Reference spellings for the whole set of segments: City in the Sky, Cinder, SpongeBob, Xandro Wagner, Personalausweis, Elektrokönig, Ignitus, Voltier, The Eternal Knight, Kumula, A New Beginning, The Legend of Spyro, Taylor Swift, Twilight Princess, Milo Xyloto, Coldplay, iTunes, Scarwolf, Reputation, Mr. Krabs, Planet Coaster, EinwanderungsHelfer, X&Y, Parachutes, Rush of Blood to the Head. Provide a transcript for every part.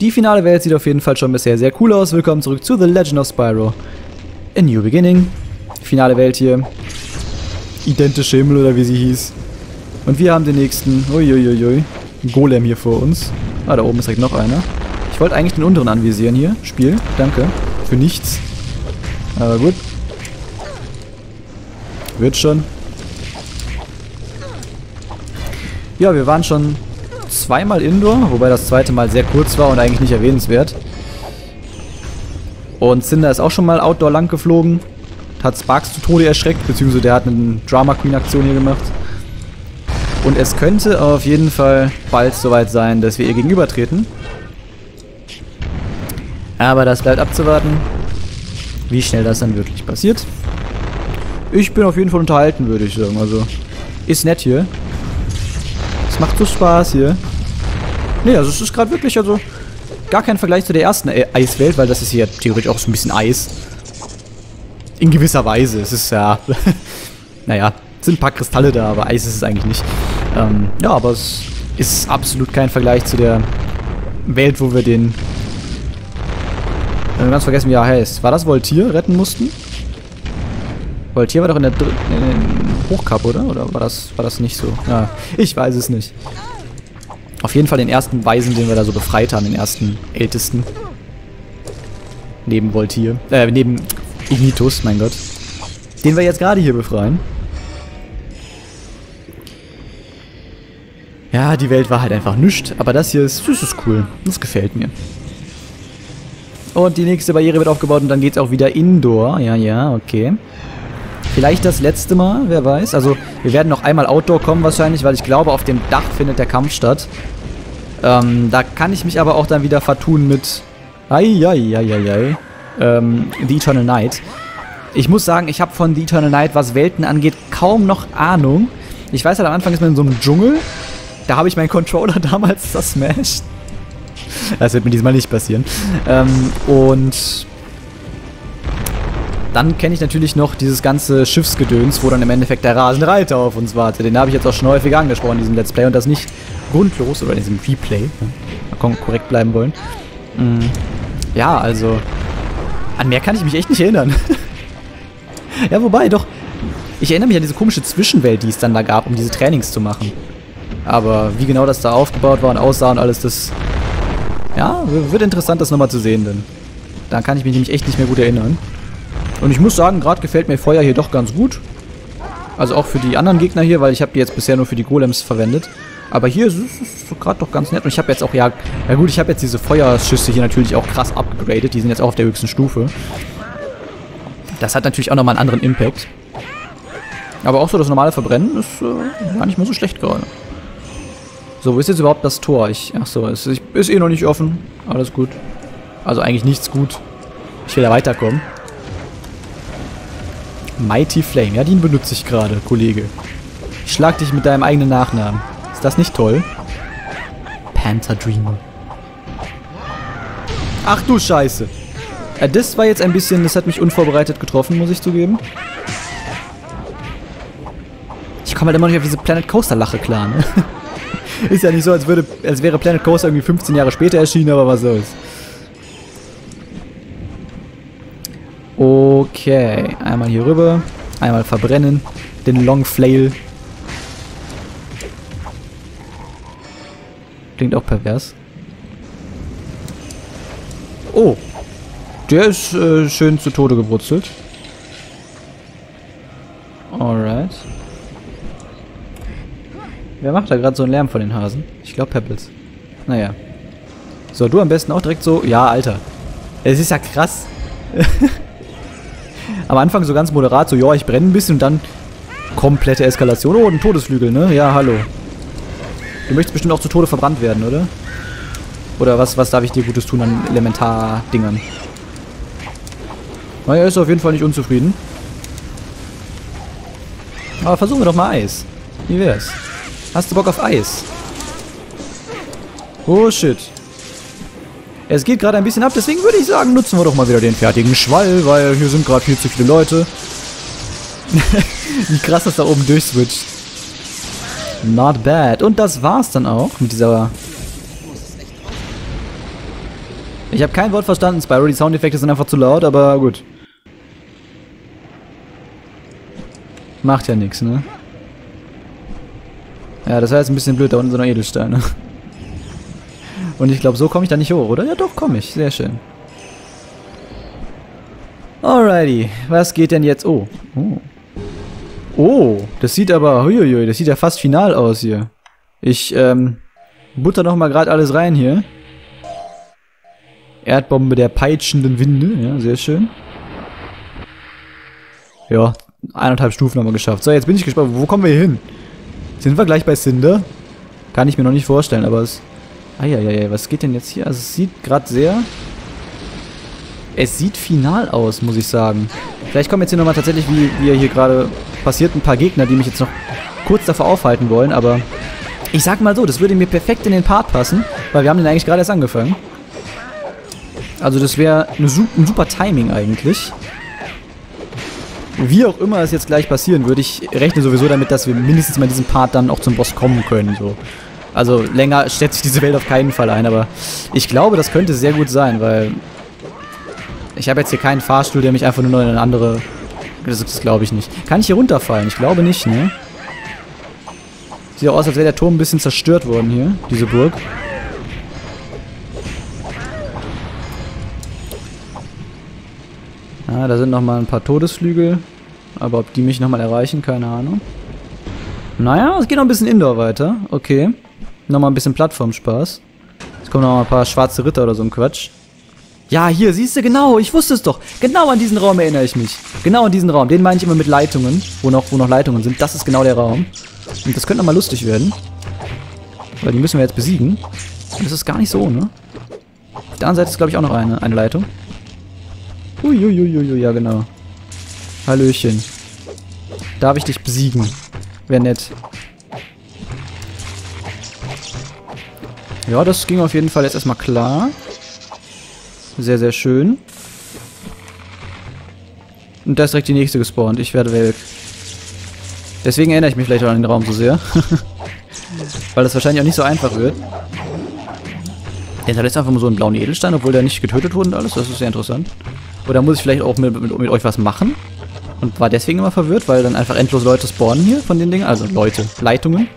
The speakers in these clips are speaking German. Die finale Welt sieht auf jeden Fall schon bisher sehr cool aus. Willkommen zurück zu The Legend of Spyro. A New Beginning. Finale Welt hier. Identische Himmel oder wie sie hieß. Und wir haben den nächsten. Uiuiuiui. Golem hier vor uns. Ah, da oben ist direkt noch einer. Ich wollte eigentlich den unteren anvisieren hier. Spiel. Danke. Für nichts. Aber gut. Wird schon. Ja, wir waren schon zweimal Indoor, wobei das zweite Mal sehr kurz war und eigentlich nicht erwähnenswert. Und Cinder ist auch schon mal Outdoor lang geflogen. Hat Sparks zu Tode erschreckt, beziehungsweise der hat eine Drama Queen Aktion hier gemacht. Und es könnte auf jeden Fall bald soweit sein, dass wir ihr gegenübertreten. Aber das bleibt abzuwarten, wie schnell das dann wirklich passiert. Ich bin auf jeden Fall unterhalten, würde ich sagen. Also, ist nett hier. Es macht so Spaß hier. Nee, also es ist gerade wirklich, also gar kein Vergleich zu der ersten Eiswelt, weil das ist hier theoretisch auch so ein bisschen Eis. In gewisser Weise. Es ist ja, naja, es sind ein paar Kristalle da, aber Eis ist es eigentlich nicht. Ja, aber es ist absolut kein Vergleich zu der Welt, wo wir den... Ich habe ganz vergessen, wie er heißt. War das Voltier retten mussten? Voltier war doch in der Hochkap, oder? Oder war das nicht so? Ja, ich weiß es nicht. Auf jeden Fall den ersten Weisen, den wir da so befreit haben, den ersten Ältesten. Neben Voltier. Neben Ignitus, mein Gott. Den wir jetzt gerade hier befreien. Ja, die Welt war halt einfach nüscht, aber das hier ist süßes cool. Das gefällt mir. Und die nächste Barriere wird aufgebaut und dann geht's auch wieder Indoor. Ja, ja, okay. Vielleicht das letzte Mal, wer weiß. Also, wir werden noch einmal Outdoor kommen wahrscheinlich, weil ich glaube, auf dem Dach findet der Kampf statt. Da kann ich mich aber auch dann wieder vertun mit... Eieieiei. The Eternal Knight. Ich muss sagen, ich habe von The Eternal Knight, was Welten angeht, kaum noch Ahnung. Ich weiß halt, am Anfang ist man in so einem Dschungel. Da habe ich meinen Controller damals zersmashed. Das wird mir diesmal nicht passieren. Und dann kenne ich natürlich noch dieses ganze Schiffsgedöns, wo dann im Endeffekt der rasende Reiter auf uns wartet. Den habe ich jetzt auch schon häufig angesprochen in diesem Let's Play und das nicht grundlos oder in diesem Replay. Mal korrekt bleiben wollen. Ja, also an mehr kann ich mich echt nicht erinnern. Ja, wobei, doch. Ich erinnere mich an diese komische Zwischenwelt, die es dann da gab, um diese Trainings zu machen. Aber wie genau das da aufgebaut war und aussah und alles, das... Ja, wird interessant, das nochmal zu sehen, denn da kann ich mich nämlich echt nicht mehr gut erinnern. Und ich muss sagen, gerade gefällt mir Feuer hier doch ganz gut. Also auch für die anderen Gegner hier, weil ich habe die jetzt bisher nur für die Golems verwendet. Aber hier ist es gerade doch ganz nett. Und ich habe jetzt auch, ja gut, ich habe jetzt diese Feuerschüsse hier natürlich auch krass upgradet. Die sind jetzt auch auf der höchsten Stufe. Das hat natürlich auch nochmal einen anderen Impact. Aber auch so das normale Verbrennen ist gar nicht mehr so schlecht gerade. So, wo ist jetzt überhaupt das Tor? Achso, es ist eh noch nicht offen. Alles gut. Also eigentlich nichts gut. Ich will da weiterkommen. Mighty Flame. Ja, den benutze ich gerade, Kollege. Ich schlag dich mit deinem eigenen Nachnamen. Ist das nicht toll? Panther Dreamer. Ach du Scheiße. Ja, das war jetzt ein bisschen... Das hat mich unvorbereitet getroffen, muss ich zugeben. Ich komme halt immer nicht auf diese Planet Coaster Lache klar, ne? Ist ja nicht so, als wäre Planet Coaster irgendwie 15 Jahre später erschienen, aber was soll's. Okay, einmal hier rüber, einmal verbrennen, den Long Flail. Klingt auch pervers. Oh, der ist schön zu Tode gewurzelt. Alright. Wer macht da gerade so einen Lärm von den Hasen? Ich glaube Pebbles. Naja. So, du am besten auch direkt so... Ja, Alter. Es ist ja krass. Am Anfang so ganz moderat, so, ja, ich brenne ein bisschen und dann komplette Eskalation. Oh, ein Todesflügel, ne? Ja, hallo. Du möchtest bestimmt auch zu Tode verbrannt werden, oder? Oder was darf ich dir Gutes tun an Elementar-Dingern? Naja, ist auf jeden Fall nicht unzufrieden. Aber versuchen wir doch mal Eis. Wie wär's? Hast du Bock auf Eis? Oh, shit. Es geht gerade ein bisschen ab, deswegen würde ich sagen, nutzen wir doch mal wieder den fertigen Schwall, weil hier sind gerade viel zu viele Leute. Wie krass das da oben durchswitcht. Not bad. Und das war's dann auch mit dieser Ich habe kein Wort verstanden, Spyro. Die Soundeffekte sind einfach zu laut, aber gut. Macht ja nichts, ne? Ja, das war jetzt ein bisschen blöd, da unten so eine Edelsteine. Und ich glaube, so komme ich da nicht hoch, oder? Ja, doch, komme ich. Sehr schön. Alrighty. Was geht denn jetzt? Oh. Oh. Oh. Das sieht aber... Huiuiui, das sieht ja fast final aus hier. Ich, butter noch mal gerade alles rein hier. Erdbombe der peitschenden Winde. Ja, sehr schön. Ja, 1,5 Stufen haben wir geschafft. So, jetzt bin ich gespannt. Wo kommen wir hier hin? Sind wir gleich bei Cinder? Kann ich mir noch nicht vorstellen, aber es... Eieiei, was geht denn jetzt hier? Also es sieht gerade sehr... Es sieht final aus, muss ich sagen. Vielleicht kommen jetzt hier nochmal tatsächlich, wie hier gerade passiert, ein paar Gegner, die mich jetzt noch kurz davor aufhalten wollen, aber... Ich sag mal so, das würde mir perfekt in den Part passen, weil wir haben den eigentlich gerade erst angefangen. Also das wäre ein super Timing eigentlich. Wie auch immer es jetzt gleich passieren würde, ich rechne sowieso damit, dass wir mindestens mal diesen Part dann auch zum Boss kommen können, so. Also länger schätze ich diese Welt auf keinen Fall ein, aber ich glaube, das könnte sehr gut sein, weil ich habe jetzt hier keinen Fahrstuhl, der mich einfach nur in eine andere... Das glaube ich nicht. Kann ich hier runterfallen? Ich glaube nicht, ne? Sieht auch aus, als wäre der Turm ein bisschen zerstört worden hier, diese Burg. Ja, da sind nochmal ein paar Todesflügel, aber ob die mich nochmal erreichen, keine Ahnung. Naja, es geht noch ein bisschen Indoor weiter, okay. Nochmal ein bisschen Plattformspaß. Jetzt kommen nochmal ein paar schwarze Ritter oder so ein Quatsch. Ja, hier, siehst du, genau, ich wusste es doch. Genau an diesen Raum erinnere ich mich. Genau an diesen Raum, den meine ich immer mit Leitungen, wo noch Leitungen sind. Das ist genau der Raum. Und das könnte nochmal lustig werden. Weil die müssen wir jetzt besiegen. Und das ist gar nicht so, ne? Auf der anderen Seite ist, glaube ich, auch noch eine Leitung. Uiuiuiui, ja genau. Hallöchen. Darf ich dich besiegen? Wäre nett. Ja, das ging auf jeden Fall jetzt erstmal klar. Sehr, sehr schön. Und da ist direkt die nächste gespawnt. Ich werde weg. Deswegen erinnere ich mich vielleicht auch an den Raum so sehr. Weil das wahrscheinlich auch nicht so einfach wird. Der hinterlässt einfach mal so einen blauen Edelstein, obwohl der nicht getötet wurde und alles. Das ist sehr interessant. Oder muss ich vielleicht auch mit euch was machen? Und war deswegen immer verwirrt, weil dann einfach endlos Leute spawnen hier von den Dingen. Also Leute, Leitungen.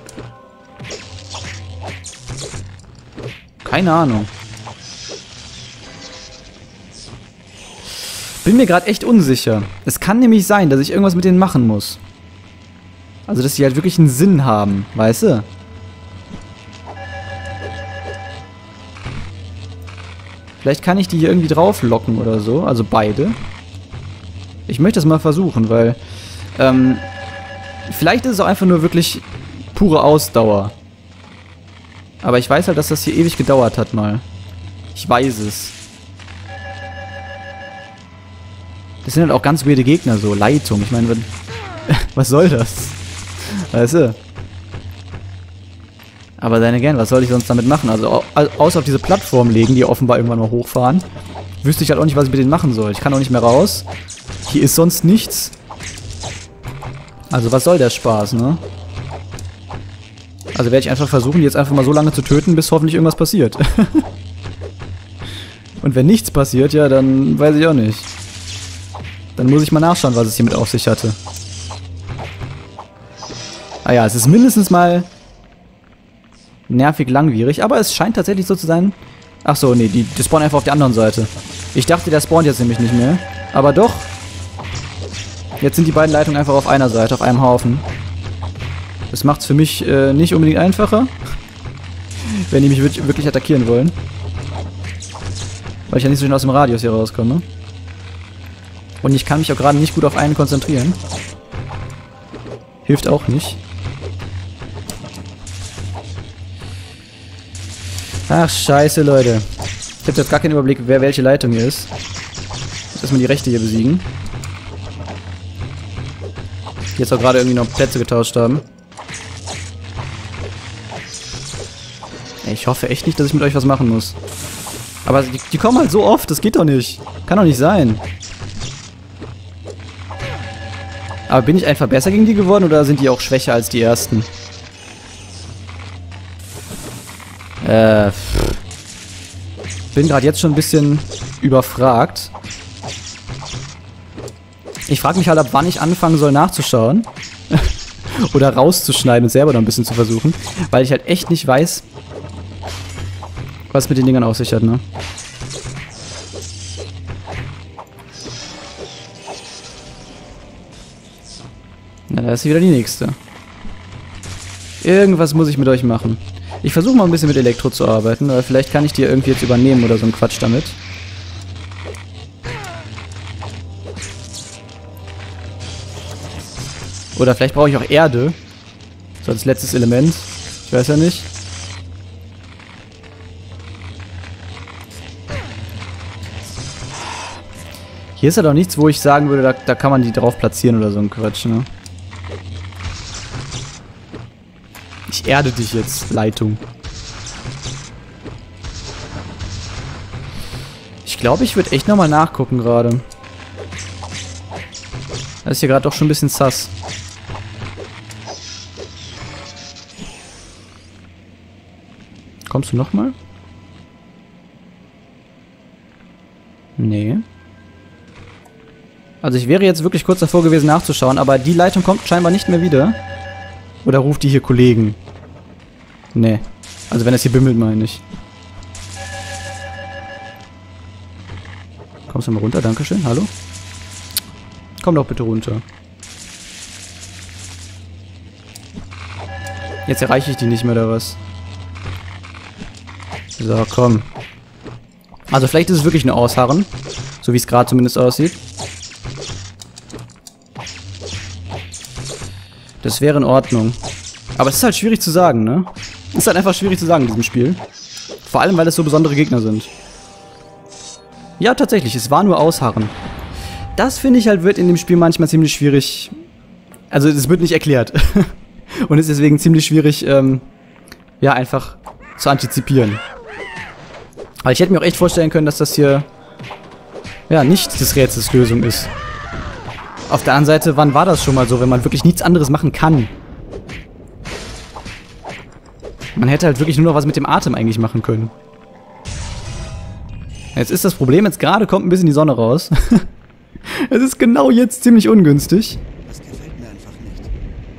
Keine Ahnung. Bin mir gerade echt unsicher. Es kann nämlich sein, dass ich irgendwas mit denen machen muss. Also, dass die halt wirklich einen Sinn haben, weißt du? Vielleicht kann ich die hier irgendwie drauflocken oder so. Also beide. Ich möchte das mal versuchen, weil... vielleicht ist es auch einfach nur wirklich pure Ausdauer. Aber ich weiß halt, dass das hier ewig gedauert hat mal. Ich weiß es. Das sind halt auch ganz weirde Gegner so. Leitung. Ich meine, was soll das? Weißt du? Aber seine gern, was soll ich sonst damit machen? Also, außer auf diese Plattform legen, die offenbar irgendwann mal hochfahren, wüsste ich halt auch nicht, was ich mit denen machen soll. Ich kann auch nicht mehr raus. Hier ist sonst nichts. Also, was soll der Spaß, ne? Also werde ich einfach versuchen, die jetzt einfach mal so lange zu töten, bis hoffentlich irgendwas passiert. Und wenn nichts passiert, ja, dann weiß ich auch nicht. Dann muss ich mal nachschauen, was es hiermit auf sich hatte. Ah ja, es ist mindestens mal... nervig, langwierig, aber es scheint tatsächlich so zu sein. Ach so, nee, die spawnen einfach auf der anderen Seite. Ich dachte, der spawnt jetzt nämlich nicht mehr. Aber doch. Jetzt sind die beiden Leitungen einfach auf einer Seite, auf einem Haufen. Das macht's für mich nicht unbedingt einfacher. Wenn die mich wirklich attackieren wollen. Weil ich ja nicht so schön aus dem Radius hier rauskomme. Und ich kann mich auch gerade nicht gut auf einen konzentrieren. Hilft auch nicht. Ach, scheiße, Leute. Ich habe jetzt gar keinen Überblick, wer welche Leitung hier ist. Jetzt erstmal die rechte hier besiegen. Die jetzt auch gerade irgendwie noch Plätze getauscht haben. Ich hoffe echt nicht, dass ich mit euch was machen muss. Aber die kommen halt so oft, das geht doch nicht. Kann doch nicht sein. Aber bin ich einfach besser gegen die geworden oder sind die auch schwächer als die ersten? Bin gerade jetzt schon ein bisschen überfragt. Ich frage mich halt, ab wann ich anfangen soll nachzuschauen. Oder rauszuschneiden und selber noch ein bisschen zu versuchen. Weil ich halt echt nicht weiß, was mit den Dingern auf sich hat, ne? Na, da ist wieder die nächste. Irgendwas muss ich mit euch machen. Ich versuche mal ein bisschen mit Elektro zu arbeiten, aber vielleicht kann ich die irgendwie jetzt übernehmen oder so ein Quatsch damit. Oder vielleicht brauche ich auch Erde. So als letztes Element. Ich weiß ja nicht. Hier ist ja doch nichts, wo ich sagen würde, da kann man die drauf platzieren oder so ein Quatsch, ne? Ich erde dich jetzt, Leitung. Ich glaube, ich würde echt nochmal nachgucken gerade. Das ist hier gerade doch schon ein bisschen sass. Kommst du nochmal? Nee. Also ich wäre jetzt wirklich kurz davor gewesen nachzuschauen, aber die Leitung kommt scheinbar nicht mehr wieder. Oder ruft die hier Kollegen? Nee. Also wenn es hier bimmelt, meine ich. Kommst du mal runter? Dankeschön. Hallo? Komm doch bitte runter. Jetzt erreiche ich die nicht mehr, oder was? So, komm. Also vielleicht ist es wirklich nur Ausharren. So wie es gerade zumindest aussieht. Das wäre in Ordnung. Aber es ist halt schwierig zu sagen, ne? Es ist halt einfach schwierig zu sagen in diesem Spiel. Vor allem, weil es so besondere Gegner sind. Ja, tatsächlich. Es war nur Ausharren. Das, finde ich halt, wird in dem Spiel manchmal ziemlich schwierig. Also, es wird nicht erklärt. Und ist deswegen ziemlich schwierig, ja, einfach zu antizipieren. Aber ich hätte mir auch echt vorstellen können, dass das hier, ja, nicht des Rätsels Lösung ist. Auf der anderen Seite, wann war das schon mal so, wenn man wirklich nichts anderes machen kann? Man hätte halt wirklich nur noch was mit dem Atem eigentlich machen können. Jetzt ist das Problem, jetzt gerade kommt ein bisschen die Sonne raus. Es ist genau jetzt ziemlich ungünstig. Das gefällt mir einfach nicht.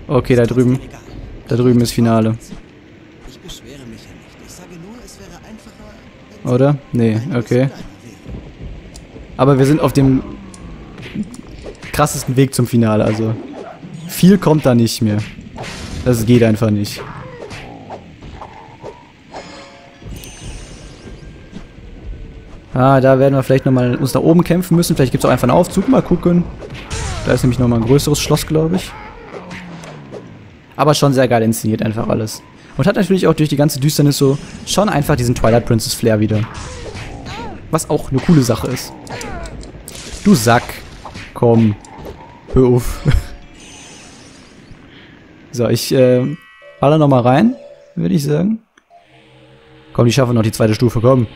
Okay, da drüben. Da drüben ist Finale. Ich beschwere mich ja nicht. Ich sage nur, es wäre einfacher. Oder? Nee, okay. Aber wir sind auf dem krassesten Weg zum Finale, also viel kommt da nicht mehr. Das geht einfach nicht. Ah, da werden wir vielleicht nochmal uns nach oben kämpfen müssen. Vielleicht gibt es auch einfach einen Aufzug, mal gucken. Da ist nämlich nochmal ein größeres Schloss, glaube ich. Aber schon sehr geil inszeniert einfach alles. Und hat natürlich auch durch die ganze Düsternis so schon einfach diesen Twilight Princess Flair wieder. Was auch eine coole Sache ist. Du Sack. Komm, hör auf. So, ich baller nochmal rein, würde ich sagen. Komm, die schaffen noch die zweite Stufe, komm.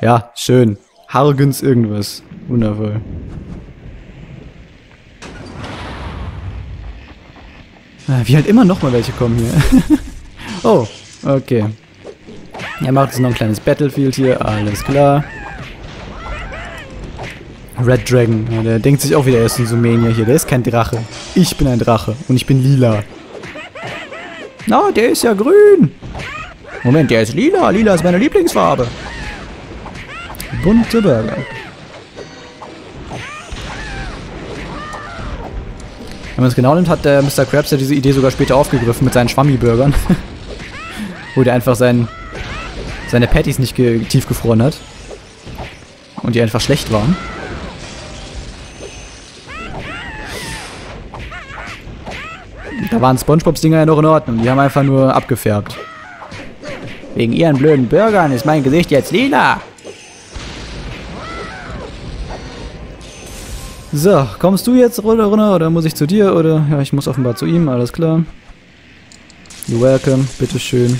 Ja, schön. Hargens irgendwas. Wundervoll. Wie halt immer nochmal welche kommen hier. Oh, okay. Er macht jetzt noch ein kleines Battlefield hier, alles klar. Red Dragon, ja, der denkt sich auch wieder, er ist ein Sumenier hier. Der ist kein Drache. Ich bin ein Drache und ich bin lila. Na, der ist ja grün. Moment, der ist lila. Lila ist meine Lieblingsfarbe. Bunte Burger. Wenn man es genau nimmt, hat der Mr. Krabs ja diese Idee sogar später aufgegriffen mit seinen Schwammi-Burgern. Wo der einfach seine Patties nicht tiefgefroren hat. Und die einfach schlecht waren. Da waren SpongeBobs Dinger ja noch in Ordnung. Die haben einfach nur abgefärbt. Wegen ihren blöden Burgern ist mein Gesicht jetzt lila. So, kommst du jetzt runter oder muss ich zu dir? Oder ja, ich muss offenbar zu ihm, alles klar. You're welcome, bitteschön.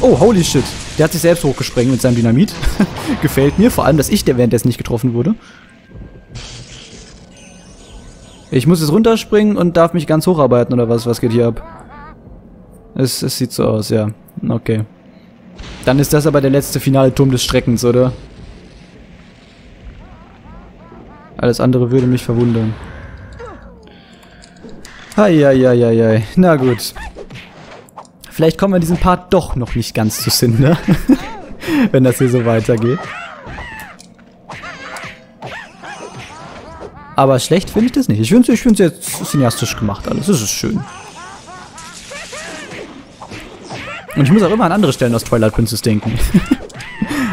Oh, holy shit. Der hat sich selbst hochgesprengt mit seinem Dynamit. Gefällt mir, vor allem, dass ich der währenddessen nicht getroffen wurde. Ich muss jetzt runterspringen und darf mich ganz hocharbeiten, oder was? Was geht hier ab? Es sieht so aus, ja. Okay. Dann ist das aber der letzte finale Turm des Schreckens, oder? Alles andere würde mich verwundern. Eieieiei. Na gut. Vielleicht kommen wir in diesem Part doch noch nicht ganz zu Cinder. Wenn das hier so weitergeht. Aber schlecht finde ich das nicht. Ich finde es jetzt cineastisch gemacht alles. Das ist schön. Und ich muss auch immer an andere Stellen aus Twilight Princess denken.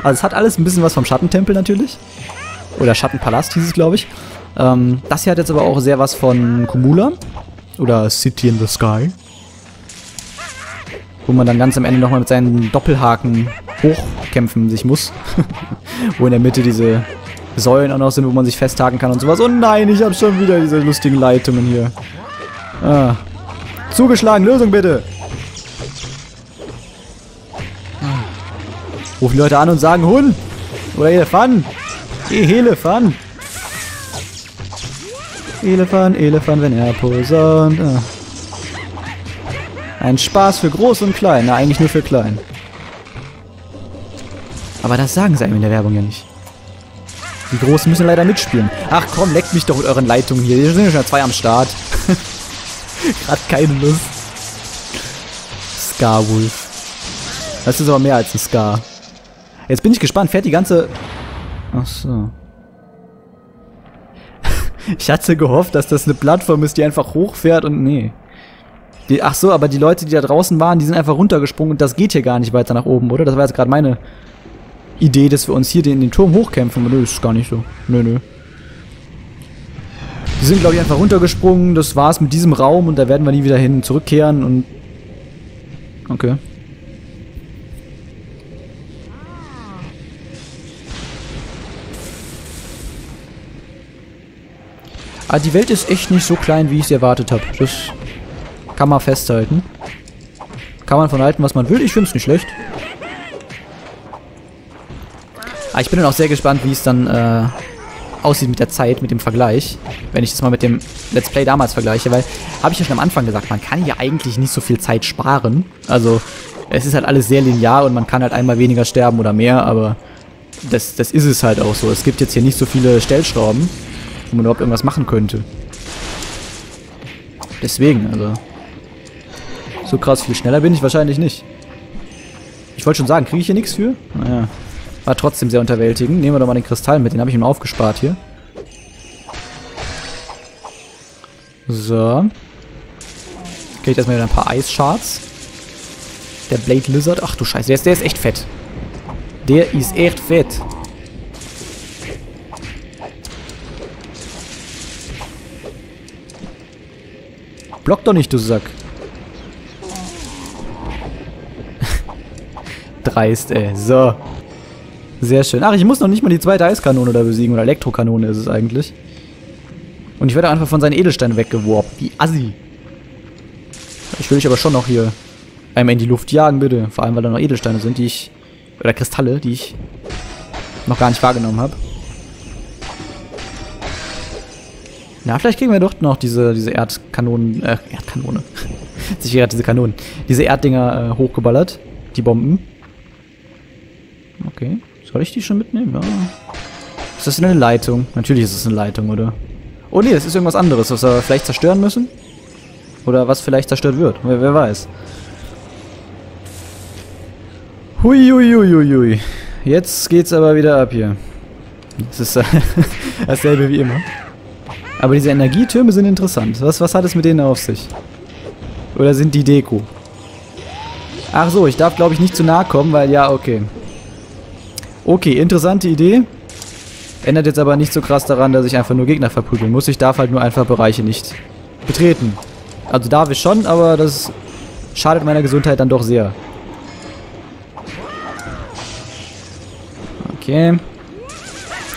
Also es hat alles ein bisschen was vom Schattentempel natürlich. Oder Schattenpalast hieß es, glaube ich. Das hier hat jetzt aber auch sehr was von Kumula. Oder City in the Sky. Wo man dann ganz am Ende nochmal mit seinen Doppelhaken hochkämpfen sich muss. Wo in der Mitte diese Säulen auch noch sind, wo man sich festhaken kann und sowas. Oh nein, ich habe schon wieder diese lustigen Leitungen hier. Ah. Zugeschlagen, Lösung bitte! Ruf die Leute an und sagen Hund! Oder Elefant! Elefant! Elefant, Elefant, wenn er posaunt. Ah. Ein Spaß für groß und klein. Na, eigentlich nur für klein. Aber das sagen sie einem in der Werbung ja nicht. Die Großen müssen leider mitspielen. Ach komm, leckt mich doch mit euren Leitungen hier. Hier sind schon zwei am Start. Gerade keine Lust. Scarwolf. Das ist aber mehr als ein Scar. Jetzt bin ich gespannt. Fährt die ganze... Ach so. Ich hatte gehofft, dass das eine Plattform ist, die einfach hochfährt und... Nee. Die, ach so, aber die Leute, die da draußen waren, die sind einfach runtergesprungen und das geht hier gar nicht weiter nach oben, oder? Das war jetzt gerade meine... Idee, dass wir uns hier in den Turm hochkämpfen. Nö, ist gar nicht so. Nö, nö. Die sind, glaube ich, einfach runtergesprungen. Das war's mit diesem Raum und da werden wir nie wieder hin zurückkehren und... Okay. Aber die Welt ist echt nicht so klein, wie ich es erwartet habe. Das kann man festhalten. Kann man von halten, was man will. Ich finde es nicht schlecht. Aber ich bin dann auch sehr gespannt, wie es dann aussieht mit der Zeit, mit dem Vergleich. Wenn ich das mal mit dem Let's Play damals vergleiche, weil, habe ich ja schon am Anfang gesagt, man kann ja eigentlich nicht so viel Zeit sparen. Also, es ist halt alles sehr linear und man kann halt einmal weniger sterben oder mehr, aber das ist es halt auch so. Es gibt jetzt hier nicht so viele Stellschrauben, wo man überhaupt irgendwas machen könnte. Deswegen, also, so krass viel schneller bin ich wahrscheinlich nicht. Ich wollte schon sagen, kriege ich hier nichts für? Naja. War trotzdem sehr unterwältigend. Nehmen wir doch mal den Kristall mit. Den habe ich ihm aufgespart hier. So. Kriege ich erstmal wieder ein paar Eisscharts. Der Blade Lizard. Ach du Scheiße. Der ist echt fett. Der ist echt fett. Block doch nicht, du Sack. Dreist, ey. So. Sehr schön. Ach, ich muss noch nicht mal die zweite Eiskanone da besiegen. Oder Elektrokanone ist es eigentlich. Und ich werde einfach von seinen Edelsteinen weggeworfen. Wie assi. Ich will dich aber schon noch hier einmal in die Luft jagen, bitte. Vor allem, weil da noch Edelsteine sind, die ich... Oder Kristalle, die ich noch gar nicht wahrgenommen habe. Na, vielleicht kriegen wir doch noch diese Erdkanonen... Erdkanone. Jetzt gerade diese Kanonen. Diese Erddinger hochgeballert. Die Bomben. Okay. Soll ich die schon mitnehmen? Ja. Ist das eine Leitung? Natürlich ist es eine Leitung, oder? Oh nee, das ist irgendwas anderes, was wir vielleicht zerstören müssen. Oder was vielleicht zerstört wird. Wer weiß. Hui, hui, hui, hui, hui. Jetzt geht's aber wieder ab hier. Das ist dasselbe wie immer. Aber diese Energietürme sind interessant. Was hat es mit denen auf sich? Oder sind die Deko? Ach so, ich darf glaube ich nicht zu nahe kommen, weil ja, okay. Okay, interessante Idee. Ändert jetzt aber nicht so krass daran, dass ich einfach nur Gegner verprügeln muss. Ich darf halt nur einfach Bereiche nicht betreten. Also darf ich schon, aber das schadet meiner Gesundheit dann doch sehr. Okay.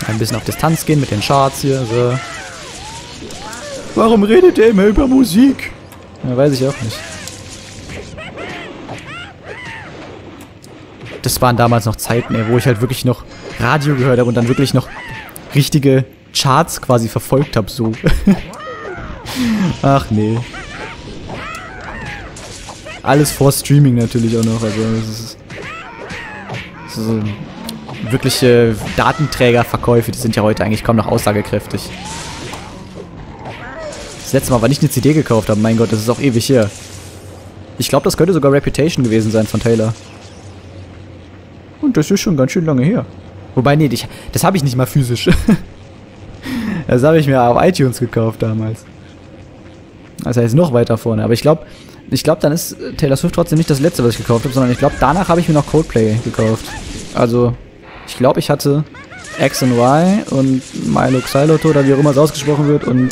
Ein bisschen auf Distanz gehen mit den Charts hier. So. Warum redet ihr immer über Musik? Ja, weiß ich auch nicht. Das waren damals noch Zeiten, ey, wo ich halt wirklich noch Radio gehört habe und dann wirklich noch richtige Charts quasi verfolgt habe, so. Ach nee. Alles vor Streaming natürlich auch noch, also das ist so wirkliche Datenträgerverkäufe, die sind ja heute eigentlich kaum noch aussagekräftig. Das letzte Mal war nicht eine CD gekauft, aber mein Gott, das ist auch ewig her. Ich glaube, das könnte sogar Reputation gewesen sein von Taylor. Und das ist schon ganz schön lange her. Wobei, nee, das habe ich nicht mal physisch. Das habe ich mir auf iTunes gekauft damals. Das heißt noch weiter vorne. Aber ich glaube, dann ist Taylor Swift trotzdem nicht das letzte, was ich gekauft habe, sondern ich glaube, danach habe ich mir noch Coldplay gekauft. Also, ich glaube, ich hatte X&Y und Milo Xyloto, oder wie auch immer es ausgesprochen wird, und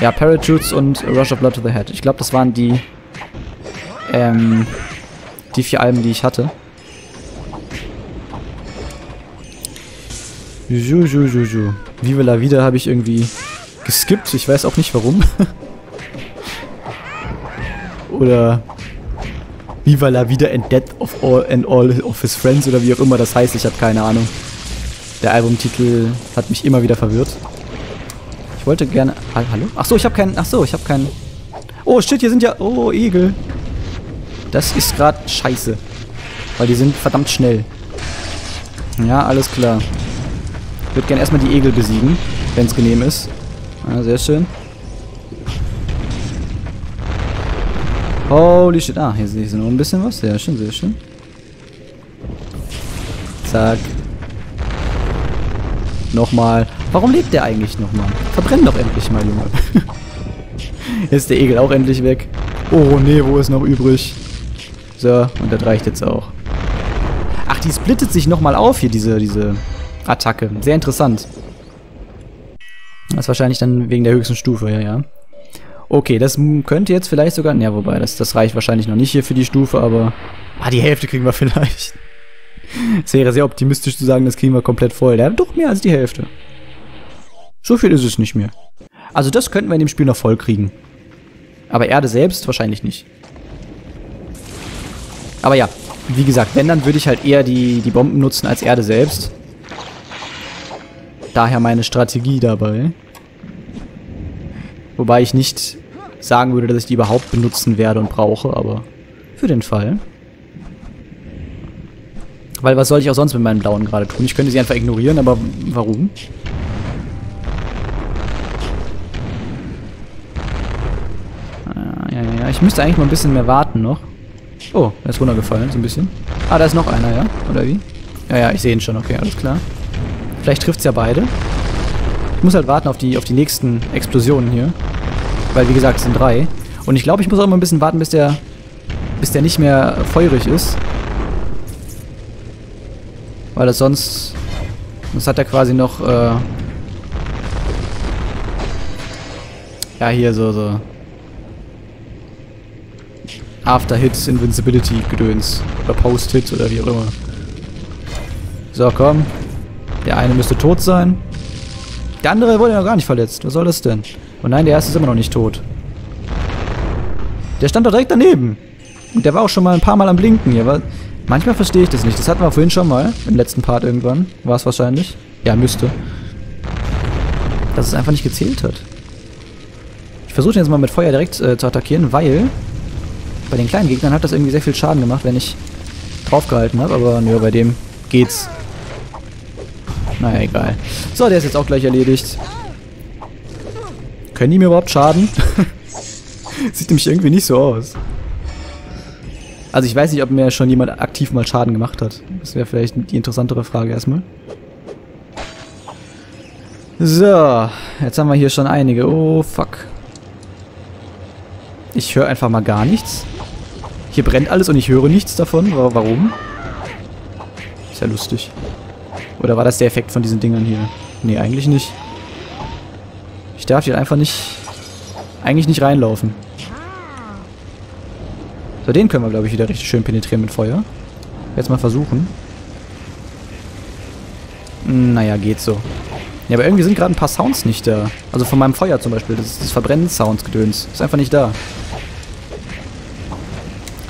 ja, Parachutes und Rush of Blood to the Head. Ich glaube, das waren die 4 Alben, die ich hatte. Vive la Vida habe ich irgendwie geskippt. Ich weiß auch nicht warum. Oder Viva la Vida and Death of All and All of His Friends oder wie auch immer das heißt. Ich habe keine Ahnung. Der Albumtitel hat mich immer wieder verwirrt. Ich wollte gerne... Hallo? Achso, ich habe keinen... Achso, ich habe keinen... Oh, shit, hier sind ja... Oh, Igel. Das ist gerade scheiße. Weil die sind verdammt schnell. Ja, alles klar. Ich würde gerne erstmal die Igel besiegen, wenn es genehm ist. Ah, sehr schön. Holy shit. Ah, hier sehe ich noch ein bisschen was. Sehr schön, sehr schön. Zack. Nochmal. Warum lebt der eigentlich nochmal? Verbrenn doch endlich mal, Junge. Jetzt ist der Igel auch endlich weg. Oh, nee, wo ist noch übrig? So, und das reicht jetzt auch. Ach, die splittet sich nochmal auf hier, diese Attacke. Sehr interessant. Das ist wahrscheinlich dann wegen der höchsten Stufe, ja, ja. Okay, das könnte jetzt vielleicht sogar... Ja, wobei, das reicht wahrscheinlich noch nicht hier für die Stufe, aber... Ah, die Hälfte kriegen wir vielleicht. Es wäre sehr optimistisch zu sagen, das kriegen wir komplett voll. Ja, doch mehr als die Hälfte. So viel ist es nicht mehr. Also das könnten wir in dem Spiel noch voll kriegen. Aber Erde selbst wahrscheinlich nicht. Aber ja, wie gesagt, wenn, dann würde ich halt eher die Bomben nutzen als Erde selbst. Daher meine Strategie dabei. Wobei ich nicht sagen würde, dass ich die überhaupt benutzen werde und brauche, aber für den Fall. Weil was soll ich auch sonst mit meinen Blauen gerade tun? Ich könnte sie einfach ignorieren, aber warum? Ja, ja, ja. Ich müsste eigentlich mal ein bisschen mehr warten noch. Oh, er ist runtergefallen, so ein bisschen. Ah, da ist noch einer, ja? Oder wie? Ja, ja, ich sehe ihn schon. Okay, alles klar. Vielleicht trifft es ja beide. Ich muss halt warten auf die nächsten Explosionen hier. Weil, wie gesagt, es sind 3. Und ich glaube, ich muss auch mal ein bisschen warten, bis der nicht mehr feurig ist. Weil das sonst... Sonst hat er quasi noch... ja, hier so... After-Hits, Invincibility-Gedöns. Oder Post-Hits oder wie auch immer. So, komm. Der eine müsste tot sein. Der andere wurde ja noch gar nicht verletzt. Was soll das denn? Und nein, der erste ist immer noch nicht tot. Der stand doch direkt daneben. Und der war auch schon mal ein paar Mal am Blinken. Ja, aber manchmal verstehe ich das nicht. Das hatten wir vorhin schon mal. Im letzten Part irgendwann. War es wahrscheinlich. Ja, müsste. Dass es einfach nicht gezählt hat. Ich versuche jetzt mal mit Feuer direkt zu attackieren, weil... Bei den kleinen Gegnern hat das irgendwie sehr viel Schaden gemacht, wenn ich draufgehalten habe. Aber nö, bei dem geht's. Naja, egal. So, der ist jetzt auch gleich erledigt. Können die mir überhaupt schaden? Sieht nämlich irgendwie nicht so aus. Also ich weiß nicht, ob mir schon jemand aktiv mal Schaden gemacht hat. Das wäre vielleicht die interessantere Frage erstmal. So, jetzt haben wir hier schon einige. Oh, fuck. Ich höre einfach mal gar nichts. Hier brennt alles und ich höre nichts davon. Warum? Ist ja lustig. Oder war das der Effekt von diesen Dingern hier? Nee, eigentlich nicht. Ich darf hier einfach nicht... Eigentlich nicht reinlaufen. So, den können wir, glaube ich, wieder richtig schön penetrieren mit Feuer. Jetzt mal versuchen. Naja, geht so. Ja, aber irgendwie sind gerade ein paar Sounds nicht da. Also von meinem Feuer zum Beispiel. Das ist das Verbrennen-Sounds-Gedöns. Ist einfach nicht da.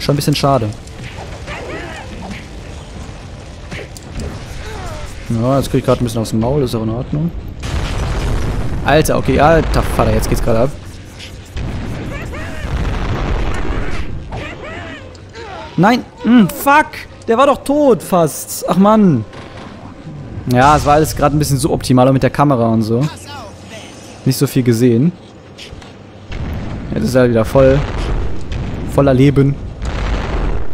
Schon ein bisschen schade. Ja, jetzt krieg ich gerade ein bisschen aus dem Maul, das ist auch in Ordnung. Alter, okay, alter Vater, jetzt geht's gerade ab. Nein, fuck! Der war doch tot fast. Ach Mann. Ja, es war alles gerade ein bisschen suboptimal, auch mit der Kamera und so. Nicht so viel gesehen. Jetzt ist er wieder voll. Voller Leben.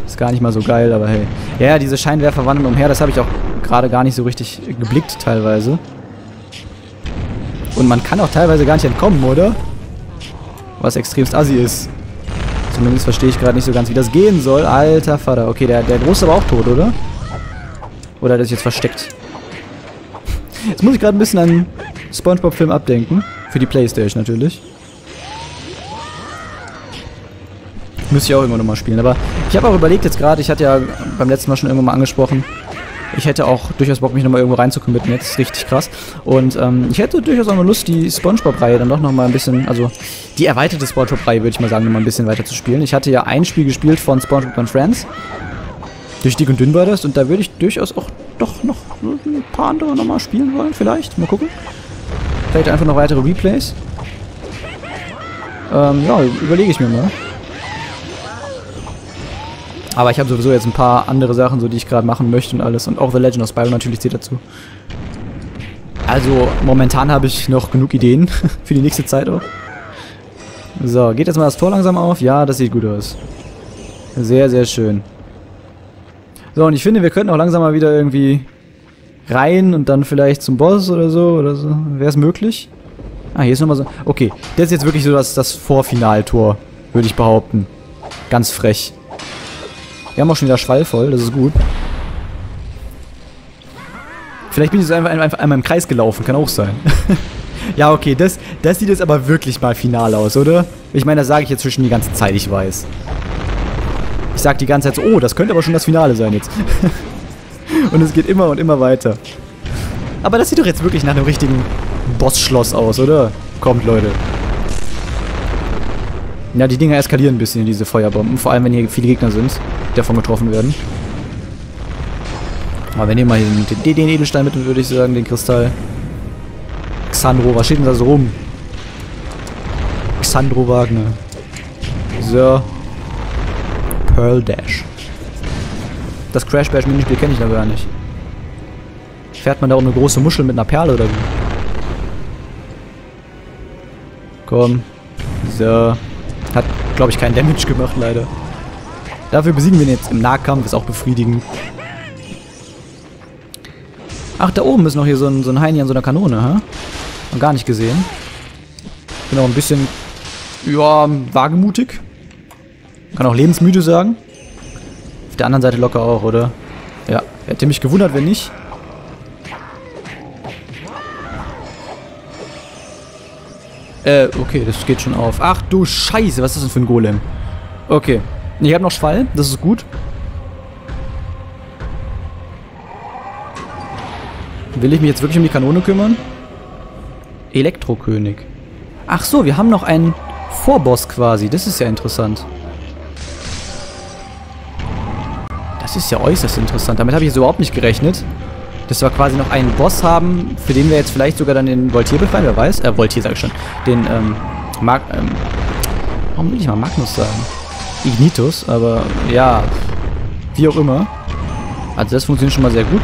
Ist gar nicht mal so geil, aber hey. Ja, diese Scheinwerfer wandern umher, das habe ich auch gerade gar nicht so richtig geblickt teilweise. Und man kann auch teilweise gar nicht entkommen, oder? Was extremst assi ist. Zumindest verstehe ich gerade nicht so ganz, wie das gehen soll. Alter Vater. Okay, der Große war auch tot, oder? Oder der ist jetzt versteckt. Jetzt muss ich gerade ein bisschen an SpongeBob-Film abdenken. Für die Playstation natürlich. Müsste ich auch irgendwann nochmal spielen. Aber ich habe auch überlegt jetzt gerade, ich hatte ja beim letzten Mal schon irgendwann mal angesprochen, ich hätte auch durchaus Bock, mich nochmal irgendwo reinzukommitten. Jetzt ist richtig krass. Und ich hätte durchaus auch mal Lust, die Spongebob-Reihe dann doch nochmal ein bisschen, also die erweiterte Spongebob-Reihe, würde ich mal sagen, nochmal ein bisschen weiter zu spielen. Ich hatte ja ein Spiel gespielt von SpongeBob and Friends. Durch Dick und Dünn war das. Und da würde ich durchaus auch doch noch ein paar andere nochmal spielen wollen, vielleicht. Mal gucken. Vielleicht einfach noch weitere Replays. Ja, überlege ich mir mal. Aber ich habe sowieso jetzt ein paar andere Sachen, so die ich gerade machen möchte und alles. Und auch The Legend of Spyro natürlich zählt dazu. Also momentan habe ich noch genug Ideen für die nächste Zeit auch. So, geht jetzt mal das Tor langsam auf? Ja, das sieht gut aus. Sehr, sehr schön. So, und ich finde, wir könnten auch langsam mal wieder irgendwie rein und dann vielleicht zum Boss oder so. Wäre es möglich? Ah, hier ist nochmal so... Okay, das ist jetzt wirklich so das Vorfinaltor, würde ich behaupten. Ganz frech. Wir haben auch schon wieder Schwall voll, das ist gut. Vielleicht bin ich jetzt einfach einmal im Kreis gelaufen, kann auch sein. Ja, okay, das sieht jetzt aber wirklich mal final aus, oder? Ich meine, das sage ich jetzt zwischen die ganze Zeit, ich weiß. Ich sage die ganze Zeit so, oh, das könnte aber schon das Finale sein jetzt. Und es geht immer und immer weiter. Aber das sieht doch jetzt wirklich nach einem richtigen Bossschloss aus, oder? Kommt, Leute. Ja, die Dinger eskalieren ein bisschen, diese Feuerbomben. Vor allem, wenn hier viele Gegner sind, die davon getroffen werden. Aber wir nehmen mal hier den Edelstein mit, würde ich sagen, den Kristall. Xandro, was steht denn da so rum? Xandro Wagner. So. Pearl Dash. Das Crash Bash Minispiel kenne ich da gar nicht. Fährt man da um eine große Muschel mit einer Perle oder wie? Komm. So. Hat, glaube ich, keinen Damage gemacht, leider. Dafür besiegen wir ihn jetzt im Nahkampf, ist auch befriedigend. Ach, da oben ist noch hier so ein Heini an so einer Kanone, hä? Noch gar nicht gesehen. Bin auch ein bisschen, ja, wagemutig. Kann auch lebensmüde sagen. Auf der anderen Seite locker auch, oder? Ja, hätte mich gewundert, wenn nicht. Okay, das geht schon auf. Ach du Scheiße, was ist das denn für ein Golem? Okay, ich habe noch Schwall, das ist gut. Will ich mich jetzt wirklich um die Kanone kümmern? Elektrokönig. Ach so, wir haben noch einen Vorboss quasi, das ist ja interessant. Das ist ja äußerst interessant, damit habe ich jetzt überhaupt nicht gerechnet. Dass wir quasi noch einen Boss haben, für den wir jetzt vielleicht sogar dann den Voltier befreien, wer weiß. Voltier sag ich schon. Den, warum will ich mal Magnus sagen? Ignitus, aber ja. Wie auch immer. Also das funktioniert schon mal sehr gut.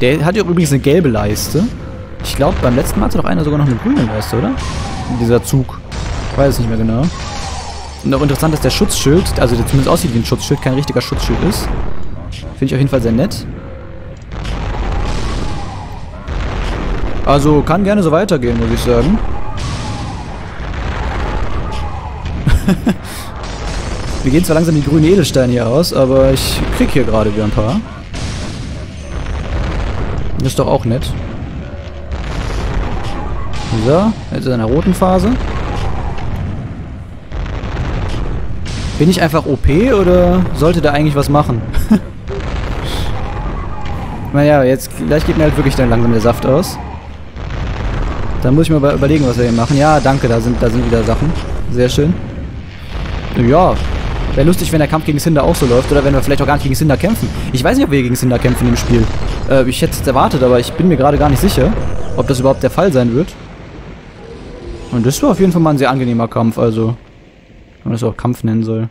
Der hat ja übrigens eine gelbe Leiste. Ich glaube, beim letzten Mal hatte doch einer sogar noch eine grüne Leiste, oder? Dieser Zug. Ich weiß es nicht mehr genau. Und auch interessant, dass der Schutzschild, also der zumindest aussieht wie ein Schutzschild, kein richtiger Schutzschild ist. Finde ich auf jeden Fall sehr nett. Also, kann gerne so weitergehen, muss ich sagen. Wir gehen zwar langsam die grünen Edelsteine hier aus, aber ich krieg hier gerade wieder ein paar. Das ist doch auch nett. So, jetzt ist er in der roten Phase. Bin ich einfach OP oder sollte da eigentlich was machen? Naja, jetzt gleich geht mir halt wirklich dann langsam der Saft aus. Dann muss ich mir überlegen, was wir hier machen. Ja, danke, da sind wieder Sachen. Sehr schön. Ja, wäre lustig, wenn der Kampf gegen Cinder auch so läuft. Oder wenn wir vielleicht auch gar nicht gegen Cinder kämpfen. Ich weiß nicht, ob wir gegen Cinder kämpfen im Spiel. Ich hätte es erwartet, aber ich bin mir gerade gar nicht sicher, ob das überhaupt der Fall sein wird. Und das war auf jeden Fall mal ein sehr angenehmer Kampf, also. Wenn man das auch Kampf nennen soll.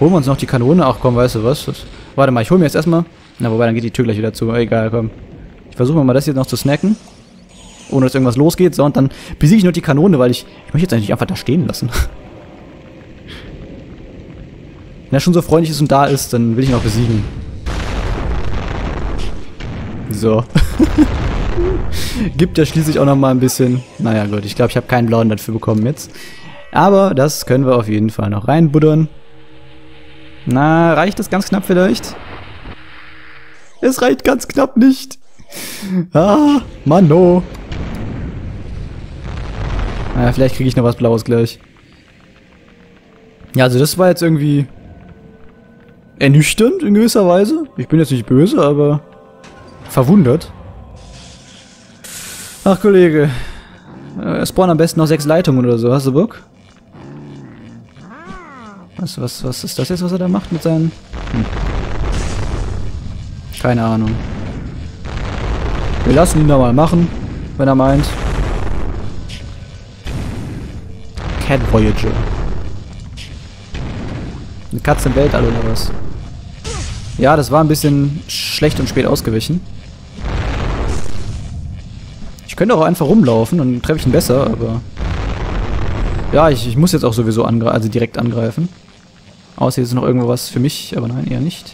Holen wir uns noch die Kanone. Ach komm, weißt du was? Das Warte mal, ich hole mir jetzt erstmal... Na, wobei, dann geht die Tür gleich wieder zu. Egal, komm. Ich versuche mal das jetzt noch zu snacken. Ohne dass irgendwas losgeht. So, und dann besiege ich nur die Kanone, weil ich möchte jetzt eigentlich einfach da stehen lassen. Wenn er schon so freundlich ist und da ist, dann will ich ihn auch besiegen. So. Gibt ja schließlich auch noch mal ein bisschen... Naja, gut, ich glaube, ich habe keinen blauen dafür bekommen jetzt. Aber das können wir auf jeden Fall noch reinbuddern. Na, reicht das ganz knapp vielleicht? Es reicht ganz knapp nicht. Ah, Mann, no. Naja, vielleicht kriege ich noch was Blaues gleich. Ja, also das war jetzt irgendwie ernüchternd in gewisser Weise. Ich bin jetzt nicht böse, aber verwundert. Ach, Kollege. Spawnen am besten noch 6 Leitungen oder so. Hast du Bock? Was ist das jetzt, was er da macht mit seinen... Hm. Keine Ahnung. Wir lassen ihn da mal machen, wenn er meint. Cat Voyager. Eine Katze im Weltall oder was? Ja, das war ein bisschen schlecht und spät ausgewichen. Ich könnte auch einfach rumlaufen, dann treffe ich ihn besser, aber... Ja, ich muss jetzt auch sowieso direkt angreifen. Außer hier ist noch irgendwo was für mich, aber nein, eher nicht.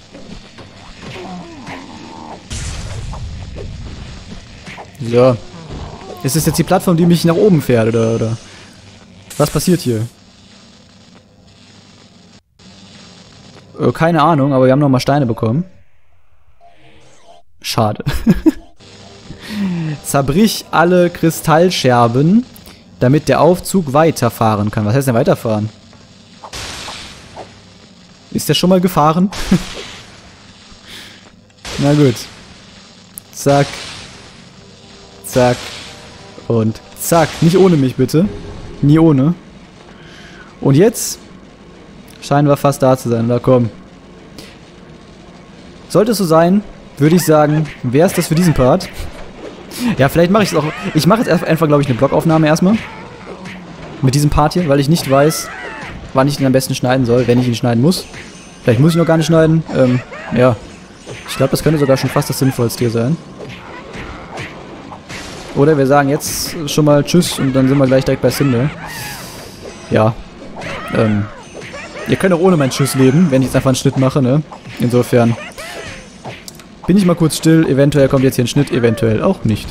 Ja. Ist das jetzt die Plattform, die mich nach oben fährt, oder? Was passiert hier? Keine Ahnung, aber wir haben nochmal Steine bekommen. Schade. Zerbrich alle Kristallscherben, damit der Aufzug weiterfahren kann. Was heißt denn weiterfahren? Ist der schon mal gefahren? Na gut. Zack. Zack. Und zack. Nicht ohne mich, bitte. Nie ohne. Und jetzt... scheinen wir fast da zu sein. Na komm. Sollte es so sein, würde ich sagen, wäre es das für diesen Part. Ja, vielleicht mache ich es auch... Ich mache jetzt einfach, glaube ich, eine Blockaufnahme erstmal. Mit diesem Part hier, weil ich nicht weiß, wann ich den am besten schneiden soll, wenn ich ihn schneiden muss. Vielleicht muss ich noch gar nicht schneiden. Ja. Ich glaube, das könnte sogar schon fast das Sinnvollste hier sein. Oder wir sagen jetzt schon mal Tschüss und dann sind wir gleich direkt bei Cinder. Ja. Ihr könnt auch ohne mein Tschüss leben, wenn ich jetzt einfach einen Schnitt mache, ne? Insofern bin ich mal kurz still. Eventuell kommt jetzt hier ein Schnitt, eventuell auch nicht.